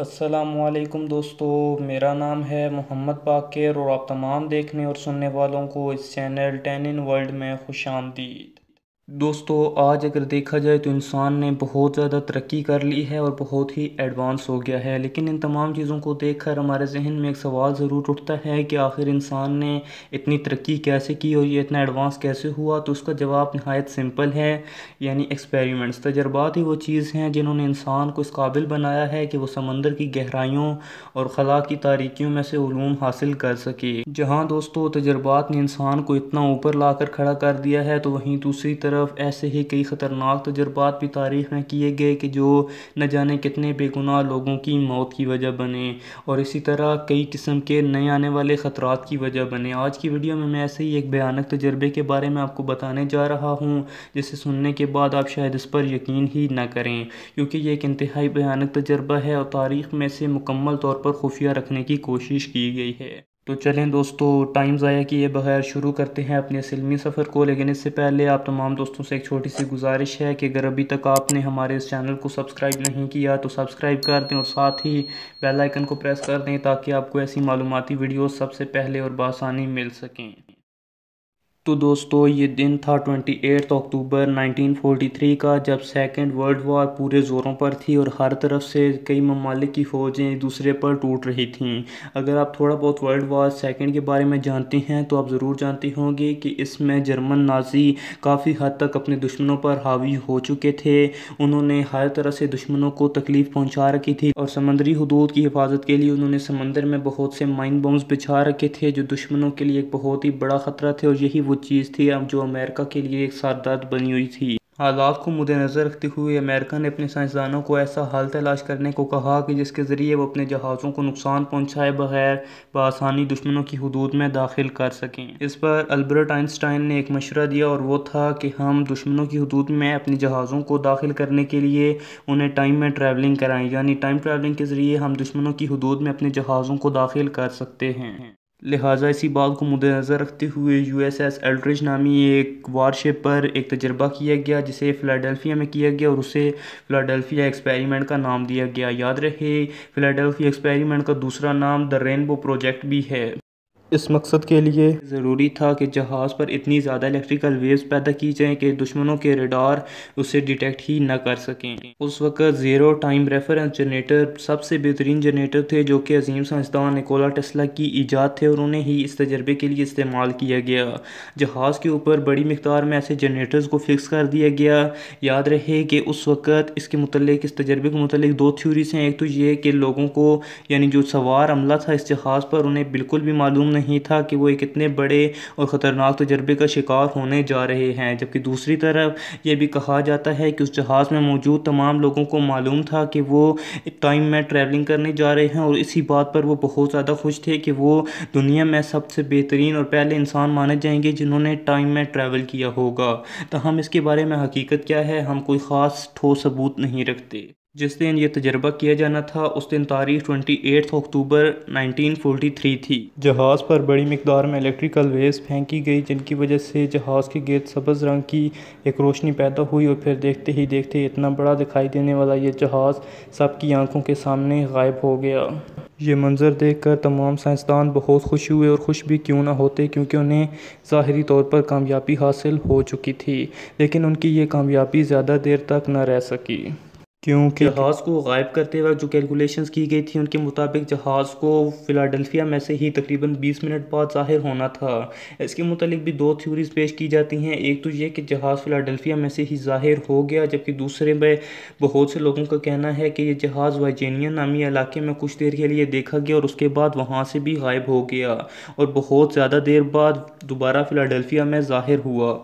अस्सलामुअलैकुम दोस्तों, मेरा नाम है मोहम्मद बाक़िर और आप तमाम देखने और सुनने वालों को इस चैनल 10 इन वर्ल्ड में खुश आमदीद। दोस्तों, आज अगर देखा जाए तो इंसान ने बहुत ज़्यादा तरक्की कर ली है और बहुत ही एडवांस हो गया है, लेकिन इन तमाम चीज़ों को देखकर हमारे जहन में एक सवाल ज़रूर उठता है कि आखिर इंसान ने इतनी तरक्की कैसे की और ये इतना एडवांस कैसे हुआ। तो उसका जवाब नहायत सिंपल है, यानी एक्सपेरिमेंट्स, तजर्बात ही वो चीज़ हैं जिन्होंने इंसान को इस काबिल बनाया है कि वो समंदर की गहराइयों और खला की तारीकियों में से उलूम हासिल कर सके। जहाँ दोस्तों तजर्बात ने इंसान को इतना ऊपर ला कर खड़ा कर दिया है, तो वहीं दूसरी ऐसे ही कई ख़तरनाक तजुर्बात भी तारीख में किए गए कि जो न जाने कितने बेगुनाह लोगों की मौत की वजह बने और इसी तरह कई किस्म के नए आने वाले ख़तरात की वजह बने। आज की वीडियो में मैं ऐसे ही एक भयानक तजुर्बे के बारे में आपको बताने जा रहा हूँ, जिसे सुनने के बाद आप शायद इस पर यकीन ही ना करें, क्योंकि ये एक इंतहाई भयानक तजुर्बा है और तारीख़ में इसे मुकम्मल तौर पर खुफिया रखने की कोशिश की गई है। तो चलें दोस्तों, टाइम ज़ाया किए बगैर शुरू करते हैं अपने इस इल्मी सफ़र को। लेकिन इससे पहले आप तमाम दोस्तों से एक छोटी सी गुजारिश है कि अगर अभी तक आपने हमारे इस चैनल को सब्सक्राइब नहीं किया तो सब्सक्राइब कर दें और साथ ही बेल आइकन को प्रेस कर दें ताकि आपको ऐसी मालूमाती वीडियो सबसे पहले और बआसानी मिल सकें। तो दोस्तों, ये दिन था 28 अक्टूबर 1943 का, जब सेकंड वर्ल्ड वॉर पूरे ज़ोरों पर थी और हर तरफ से कई ममालिक की फ़ौजें एक दूसरे पर टूट रही थीं। अगर आप थोड़ा बहुत वर्ल्ड वॉर सेकंड के बारे में जानते हैं तो आप ज़रूर जानते होंगे कि इसमें जर्मन नाजी काफ़ी हद तक अपने दुश्मनों पर हावी हो चुके थे। उन्होंने हर तरह से दुश्मनों को तकलीफ़ पहुँचा रखी थी और समंदरी हदूद की हिफाजत के लिए उन्होंने समंदर में बहुत से माइन बम्स बिछा रखे थे, जो दुश्मनों के लिए एक बहुत ही बड़ा ख़तरा थे और यही चीज़ थी अब जो अमेरिका के लिए एक सारदात बनी हुई थी। हालात को मद्देनज़र रखते हुए अमेरिका ने अपने साइंसदानों को ऐसा हल तलाश करने को कहा कि जिसके ज़रिए वो अपने जहाज़ों को नुकसान पहुंचाए बगैर बआसानी दुश्मनों की हदूद में दाखिल कर सकें। इस पर अल्बर्ट आइंस्टाइन ने एक मशवरा दिया और वो था कि हम दुश्मनों की हदूद में अपने जहाज़ों को दाखिल करने के लिए उन्हें टाइम में ट्रैवलिंग कराएँ, यानी टाइम ट्रैवलिंग के ज़रिए हम दुश्मनों की हदूद में अपने जहाज़ों को दाखिल कर सकते हैं। लिहाजा इसी बात को मद्देनज़र रखते हुए यूएसएस एल्ड्रिज नामी एक वारशिप पर एक तजर्बा किया गया, जिसे फिलाडेल्फिया में किया गया और उसे फिलाडेल्फिया एक्सपेरिमेंट का नाम दिया गया। याद रहे, फिलाडेल्फिया एक्सपेरिमेंट का दूसरा नाम द रेनबो प्रोजेक्ट भी है। इस मकसद के लिए ज़रूरी था कि जहाज़ पर इतनी ज़्यादा इलेक्ट्रिकल वेव्स पैदा की जाएं कि दुश्मनों के रडार उसे डिटेक्ट ही ना कर सकें। उस वक्त ज़ीरो टाइम रेफरेंस जनरेटर सबसे बेहतरीन जनरेटर थे, जो कि अजीम साइंसदान निकोला टेस्ला की ईजाद थे और उन्हें ही इस तजर्बे के लिए इस्तेमाल किया गया। जहाज़ के ऊपर बड़ी मिकदार में ऐसे जनरेटर्स को फिक्स कर दिया गया। याद रहे कि उस वक्त इसके मतलब इस तजर्बे के मतलब दो थ्योरीज हैं। एक तो ये कि लोगों को, यानी जो सवार अमला था इस जहाज़ पर, उन्हें बिल्कुल भी मालूम नहीं था कि वो एक इतने बड़े और ख़तरनाक तजर्बे का शिकार होने जा रहे हैं, जबकि दूसरी तरफ यह भी कहा जाता है कि उस जहाज़ में मौजूद तमाम लोगों को मालूम था कि वो टाइम में ट्रैवलिंग करने जा रहे हैं और इसी बात पर वो बहुत ज़्यादा खुश थे कि वो दुनिया में सबसे बेहतरीन और पहले इंसान माने जाएंगे जिन्होंने टाइम में ट्रैवल किया होगा। तहम इसके बारे में हकीकत क्या है, हम कोई ख़ास ठोस सबूत नहीं रखते। जिस दिन ये तजर्बा किया जाना था उस दिन तारीख 28 अक्टूबर 1943 थी। जहाज़ पर बड़ी मिकदार में इलेक्ट्रिकल वेव्स फेंकी गई, जिनकी वजह से जहाज़ के गेट सब्ज़ रंग की एक रोशनी पैदा हुई और फिर देखते ही देखते इतना बड़ा दिखाई देने वाला ये जहाज़ सबकी आंखों के सामने गायब हो गया। ये मंज़र देखकर तमाम साइंसदान बहुत खुश हुए और खुश भी क्यों ना होते, क्योंकि उन्हें ज़ाहरी तौर पर कामयाबी हासिल हो चुकी थी। लेकिन उनकी ये कामयाबी ज़्यादा देर तक न रह सकी, क्योंकि जहाज़ को गायब करते वक्त जो कैलकुलेशंस की गई थी उनके मुताबिक जहाज़ को फिलाडेल्फिया में से ही तकरीबन 20 मिनट बाद ज़ाहिर होना था। इसके मुताबिक भी दो थ्योरीज पेश की जाती हैं। एक तो ये कि जहाज़ फिलाडेल्फिया में से ही ज़ाहिर हो गया, जबकि दूसरे में बहुत से लोगों का कहना है कि यह जहाज़ वर्जीनिया नामी इलाके में कुछ देर के लिए देखा गया और उसके बाद वहाँ से भी गायब हो गया और बहुत ज़्यादा देर बाद दोबारा फिलाडेल्फिया में ज़ाहिर हुआ।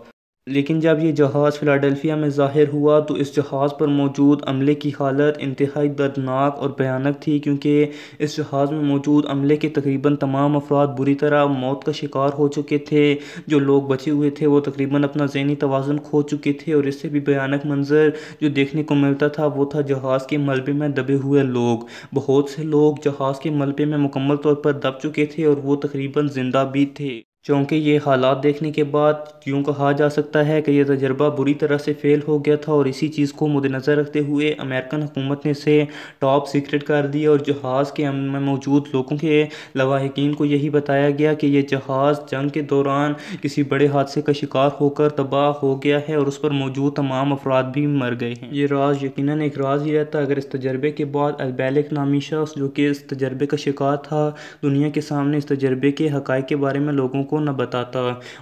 लेकिन जब ये जहाज़ फिलाडेल्फिया में ज़ाहिर हुआ तो इस जहाज़ पर मौजूद अमले की हालत इंतहाई दर्दनाक और भयानक थी, क्योंकि इस जहाज़ में मौजूद अमले के तकरीबन तमाम अफराद बुरी तरह मौत का शिकार हो चुके थे। जो लोग बचे हुए थे वो तकरीबन अपना ज़हनी तवाज़ुन खो चुके थे और इससे भी भयानक मंजर जो देखने को मिलता था वो था जहाज़ के मलबे में दबे हुए लोग। बहुत से लोग जहाज़ के मलबे में मुकम्मल तौर पर दब चुके थे और वो तकरीबन ज़िंदा भी थे। चूँकि ये हालात देखने के बाद यूँ कहा जा सकता है कि यह तजर्बा बुरी तरह से फ़ेल हो गया था और इसी चीज़ को मद्देनज़र रखते हुए अमेरिकन हुकूमत ने इसे टॉप सीक्रेट कर दिया और जहाज़ के अमन में मौजूद लोगों के लवाहिकीन को यही बताया गया कि यह जहाज़ जंग के दौरान किसी बड़े हादसे का शिकार होकर तबाह हो गया है और उस पर मौजूद तमाम अफराद भी मर गए हैं। ये राज यकीनन एक राज ही रहता अगर इस तजर्बे के बाद अलबैलक नामी शख्स जो कि इस तजर्बे का शिकार था दुनिया के सामने इस तजर्बे के हक़ाइक़ के बारे में लोगों को न बताता।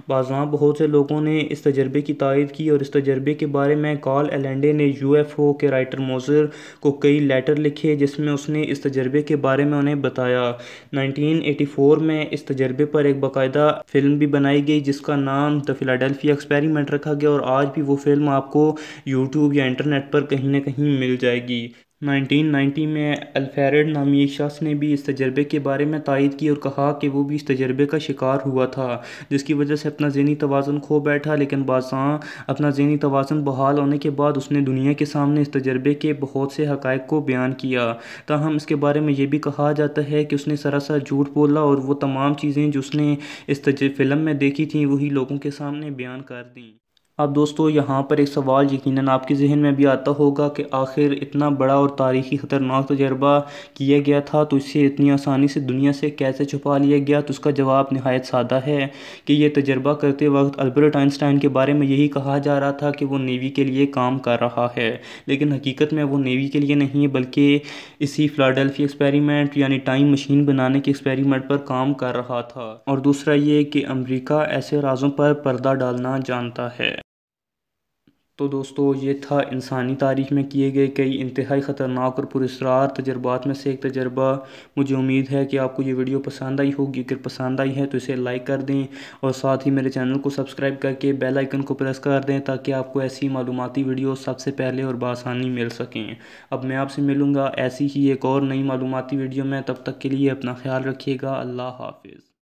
बाज़ां बहुत से लोगों ने इस तजर्बे की तायद की और इस तजर्बे के बारे में कार्ल एलेंडे ने UFO के राइटर मोज़र को कई लेटर लिखे जिसमें उसने इस तजर्बे के बारे में उन्हें बताया। 1984 में इस तजर्बे पर एक बाकायदा फ़िल्म भी बनाई गई जिसका नाम द फिलाडेल्फिया एक्सपेरिमेंट रखा गया और आज भी वो फ़िल्म आपको यूट्यूब या इंटरनेट पर कहीं ना कहीं मिल जाएगी। 1990 में अल्फ्रेड नामी एक शख्स ने भी इस तजर्बे के बारे में तायद की और कहा कि वो भी इस तजर्बे का शिकार हुआ था जिसकी वजह से अपना ज़हनी तवाज़ुन खो बैठा, लेकिन बादशाह अपना ज़हनी तवाज़ुन बहाल होने के बाद उसने दुनिया के सामने इस तजर्बे के बहुत से हक़ाइक़ को बयान किया। ताहम इसके बारे में ये भी कहा जाता है कि उसने सरासर झूठ बोला और वो तमाम चीज़ें जो उसने इस फ़िल्म में देखी थी वही लोगों के सामने बयान कर दी। अब दोस्तों यहाँ पर एक सवाल यकीनन आपके जहन में भी आता होगा कि आखिर इतना बड़ा और तारीख़ी ख़तरनाक तजर्बा किया गया था तो इसे इतनी आसानी से दुनिया से कैसे छुपा लिया गया। तो उसका जवाब नहायत सादा है कि यह तजर्बा करते वक्त अल्बर्ट आइंस्टाइन के बारे में यही कहा जा रहा था कि वो नेवी के लिए काम कर रहा है, लेकिन हकीकत में वो नेवी के लिए नहीं बल्कि इसी फिलाडेल्फिया एक्सपेरिमेंट यानी टाइम मशीन बनाने के एक्सपेरिमेंट पर काम कर रहा था। और दूसरा ये कि अमरीका ऐसे राज़ों पर पर्दा डालना जानता है। तो दोस्तों ये था इंसानी तारीख़ में किए गए कई इंतहाई ख़तरनाक और पुरअसरार तजर्बात में से एक तजर्बा। मुझे उम्मीद है कि आपको ये वीडियो पसंद आई होगी। अगर पसंद आई है तो इसे लाइक कर दें और साथ ही मेरे चैनल को सब्सक्राइब करके बेल आइकन को प्रेस कर दें ताकि आपको ऐसी मालूमाती वीडियो सबसे पहले और बआसानी मिल सकें। अब मैं आपसे मिलूँगा ऐसी ही एक और नई मालूमाती वीडियो में, तब तक के लिए अपना ख्याल रखिएगा। अल्लाह हाफिज़।